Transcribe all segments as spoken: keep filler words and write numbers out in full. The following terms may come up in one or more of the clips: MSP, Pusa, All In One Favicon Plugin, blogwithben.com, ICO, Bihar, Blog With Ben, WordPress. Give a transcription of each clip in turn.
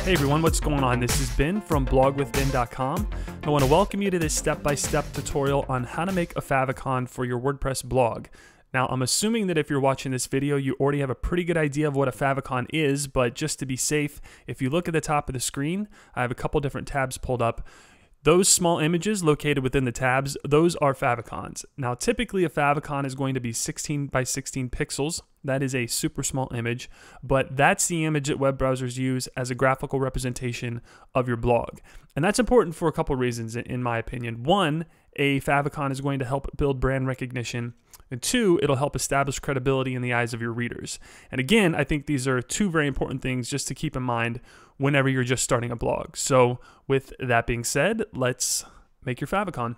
Hey everyone, what's going on? This is Ben from blog with ben dot com. I want to welcome you to this step-by-step tutorial on how to make a favicon for your WordPress blog. Now, I'm assuming that if you're watching this video, you already have a pretty good idea of what a favicon is, but just to be safe, if you look at the top of the screen, I have a couple different tabs pulled up. Those small images located within the tabs, those are favicons. Now, typically a favicon is going to be sixteen by sixteen pixels. That is a super small image, but that's the image that web browsers use as a graphical representation of your blog. And that's important for a couple reasons, in my opinion. One, a favicon is going to help build brand recognition. And two, it'll help establish credibility in the eyes of your readers. And again, I think these are two very important things just to keep in mind whenever you're just starting a blog. So with that being said, let's make your favicon.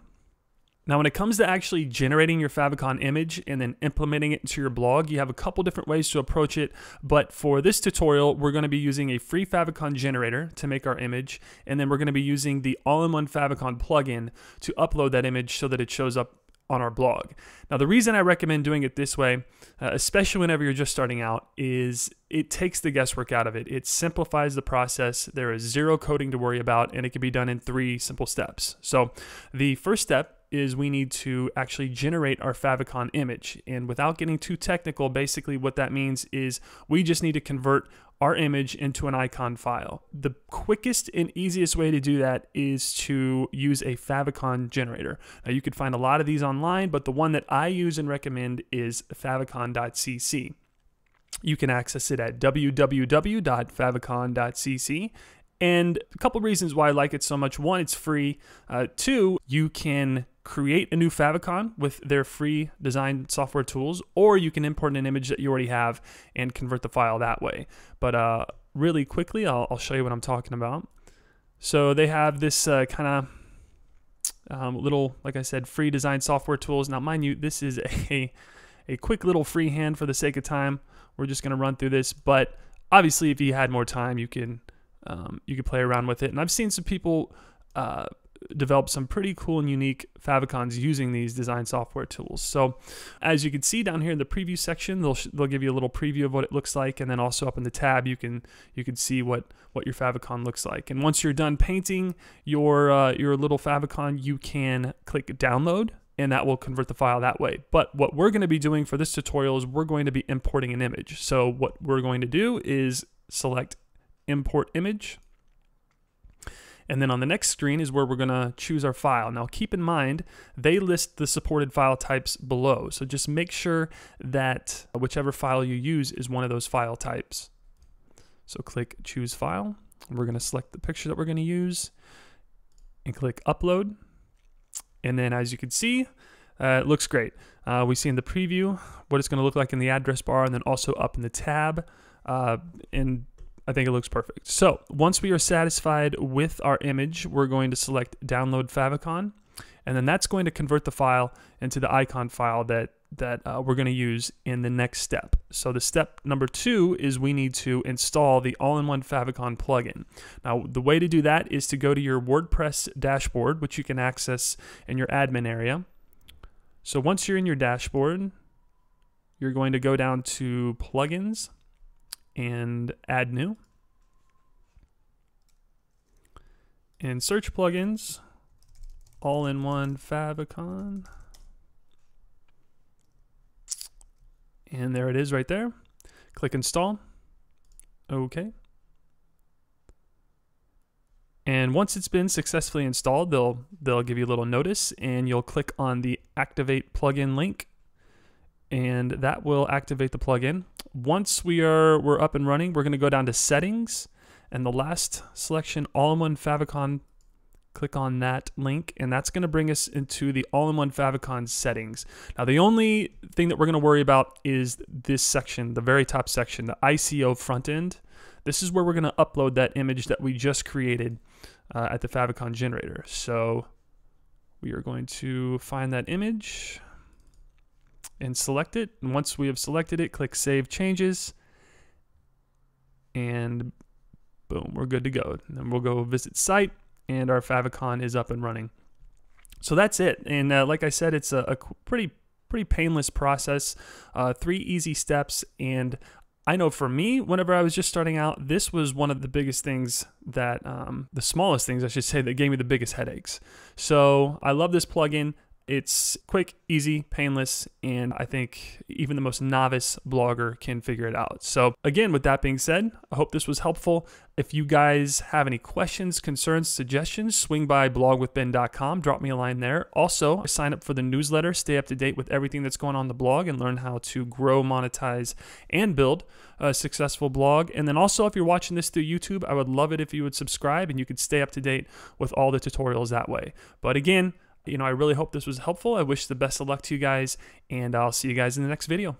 Now, when it comes to actually generating your favicon image and then implementing it into your blog, you have a couple different ways to approach it. But for this tutorial, we're going to be using a free favicon generator to make our image. And then we're going to be using the All In One Favicon plugin to upload that image so that it shows up on our blog. Now, the reason I recommend doing it this way, uh, especially whenever you're just starting out, is it takes the guesswork out of it. It simplifies the process. There is zero coding to worry about, and it can be done in three simple steps. So the first step is we need to actually generate our favicon image. And without getting too technical, basically what that means is we just need to convert our image into an icon file. The quickest and easiest way to do that is to use a favicon generator. Now, you could find a lot of these online, but the one that I use and recommend is favicon dot c c. You can access it at w w w dot favicon dot c c. And a couple reasons why I like it so much. One, it's free. Uh, two, you can create a new favicon with their free design software tools, or you can import an image that you already have and convert the file that way. But uh, really quickly, I'll, I'll show you what I'm talking about. So they have this uh, kind of um, little, like I said, free design software tools. Now, mind you, this is a, a quick little freehand for the sake of time. We're just gonna run through this, but obviously if you had more time, you can, um, you can play around with it. And I've seen some people uh, develop some pretty cool and unique favicons using these design software tools. So as you can see down here in the preview section, they'll, they'll give you a little preview of what it looks like. And then also up in the tab, you can you can see what, what your favicon looks like. And once you're done painting your, uh, your little favicon, you can click download, and that will convert the file that way. But what we're going to be doing for this tutorial is we're going to be importing an image. So what we're going to do is select import image. And then on the next screen is where we're going to choose our file. Now, keep in mind, they list the supported file types below. So just make sure that whichever file you use is one of those file types. So click choose file. We're going to select the picture that we're going to use and click upload. And then as you can see, uh, it looks great. Uh, we see in the preview what it's going to look like in the address bar, and then also up in the tab. Uh, and I think it looks perfect. So once we are satisfied with our image, we're going to select download favicon, and then that's going to convert the file into the icon file that that uh, we're going to use in the next step. So the step number two is we need to install the All-in-One Favicon plugin. Now, the way to do that is to go to your WordPress dashboard, which you can access in your admin area. So once you're in your dashboard, you're going to go down to plugins and add new, and search plugins All-in-One favicon, and there it is right there. Click install. Okay, and once it's been successfully installed, they'll they'll give you a little notice, and you'll click on the activate plugin link, and that will activate the plugin. Once we are we're up and running, we're going to go down to settings, and the last selection, All-in-One favicon, click on that link, and that's going to bring us into the All-in-One favicon settings. Now, the only thing that we're going to worry about is this section, the very top section, the I C O front end. This is where we're going to upload that image that we just created uh, at the favicon generator. So we are going to find that image and select it, and once we have selected it, click Save Changes, and boom, we're good to go. And then we'll go visit site, and our favicon is up and running. So that's it, and uh, like I said, it's a, a pretty, pretty painless process, uh, three easy steps, and I know for me, whenever I was just starting out, this was one of the biggest things that, um, the smallest things I should say, that gave me the biggest headaches. So I love this plugin. It's quick, easy, painless, and I think even the most novice blogger can figure it out. So again, with that being said, I hope this was helpful. If you guys have any questions, concerns, suggestions, swing by blog with ben dot com, drop me a line there. Also, sign up for the newsletter, stay up to date with everything that's going on the blog, and learn how to grow, monetize, and build a successful blog. And then also, if you're watching this through YouTube, I would love it if you would subscribe, and you could stay up to date with all the tutorials that way. But again, you know, I really hope this was helpful. I wish the best of luck to you guys, and I'll see you guys in the next video.